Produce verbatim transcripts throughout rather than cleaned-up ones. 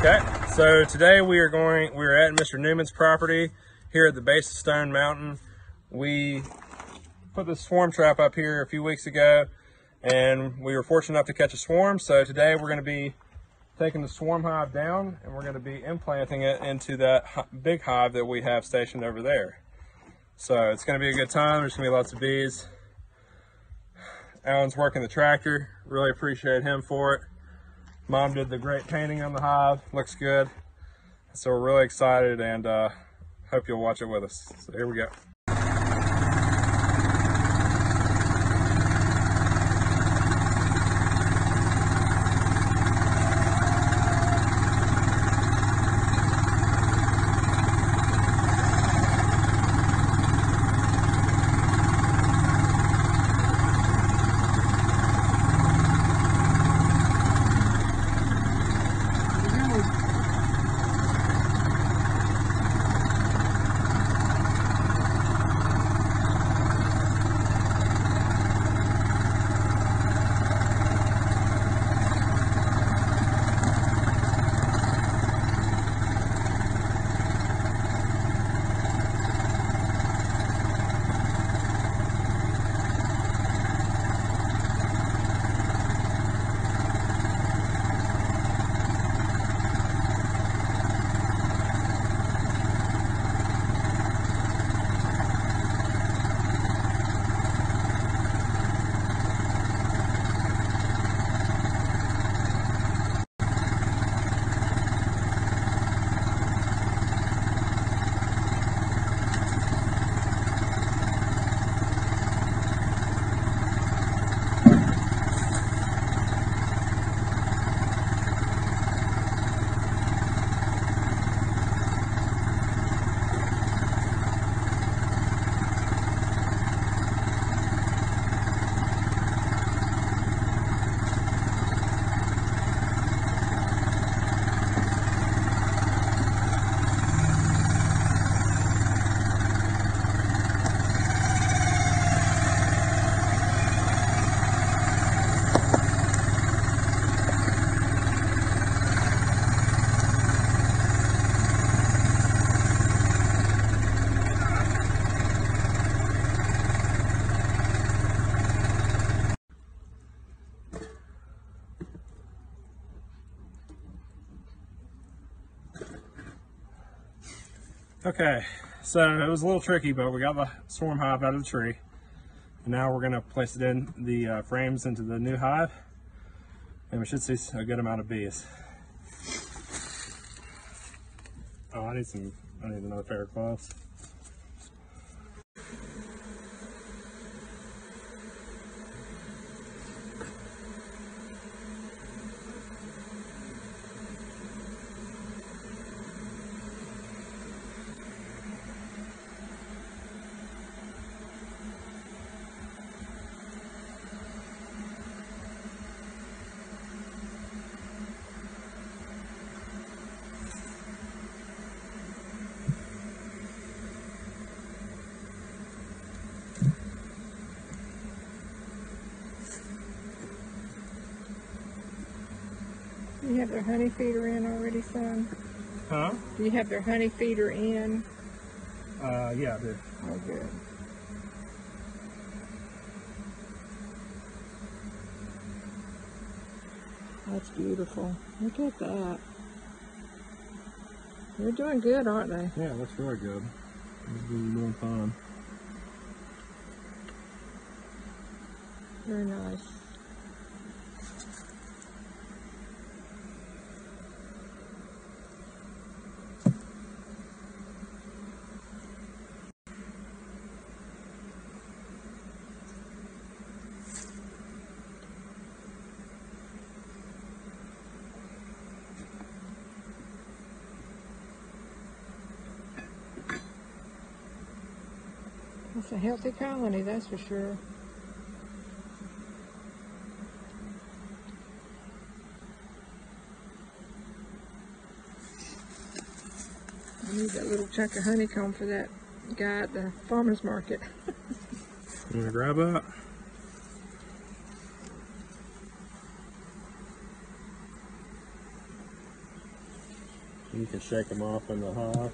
Okay, so today we are going, we're at Mister Newman's property here at the base of Stone Mountain. We put this swarm trap up here a few weeks ago and we were fortunate enough to catch a swarm. So today we're gonna be taking the swarm hive down and we're gonna be implanting it into that big hive that we have stationed over there. So it's gonna be a good time. There's gonna be lots of bees. Alan's working the tractor. Really appreciate him for it. Mom did the great painting on the hive. Looks good. So we're really excited and uh, hope you'll watch it with us. So here we go. Okay, so it was a little tricky, but we got the swarm hive out of the tree. And now we're gonna place it in the uh, frames into the new hive. And we should see a good amount of bees. Oh, I need some, I need another pair of gloves. Do you have their honey feeder in already, son? Huh? Do you have their honey feeder in? Uh, yeah, I do. Oh, good. That's beautiful. Look at that. They're doing good, aren't they? Yeah, that's really good. They're doing fine. Very nice. It's a healthy colony, that's for sure. I need that little chunk of honeycomb for that guy at the farmer's market. You wanna grab that? You can shake them off in the hob.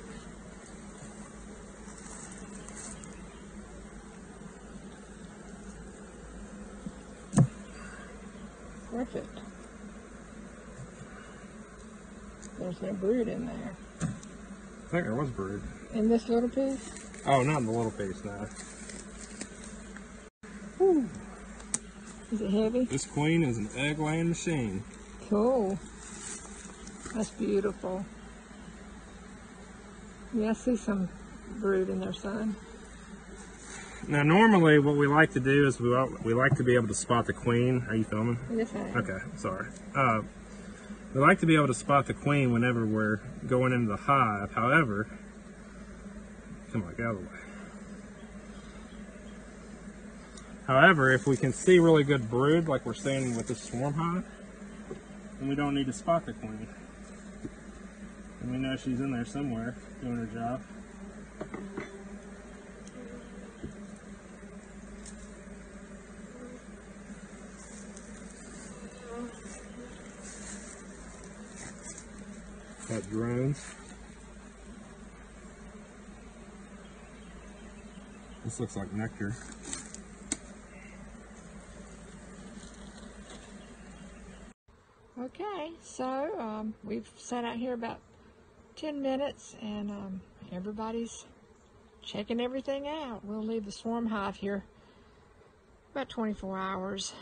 Perfect. There's no brood in there. I think there was brood. In this little piece? Oh, not in the little piece, no. Whew. Is it heavy? This queen is an egg laying machine. Cool. That's beautiful. Yeah, I see some brood in there, son. Now, normally what we like to do is we, we like to be able to spot the queen. Are you filming? Yes, I am. Okay, sorry. Uh, we like to be able to spot the queen whenever we're going into the hive. However, come on, get out of the way. However, if we can see really good brood, like we're seeing with this swarm hive, then we don't need to spot the queen. And we know she's in there somewhere doing her job. Got drones. This looks like nectar. Okay, so um, we've sat out here about ten minutes, and um, everybody's checking everything out. We'll leave the swarm hive here about twenty-four hours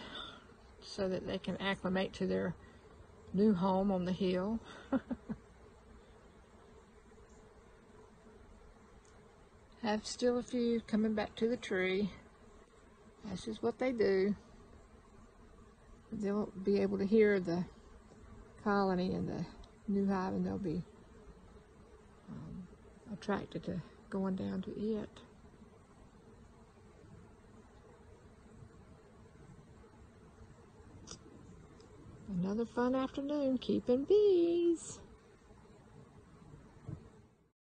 so that they can acclimate to their new home on the hill. Have still a few coming back to the tree. That's just what they do. They'll be able to hear the colony and the new hive, and they'll be um, attracted to going down to it. Another fun afternoon keeping bees.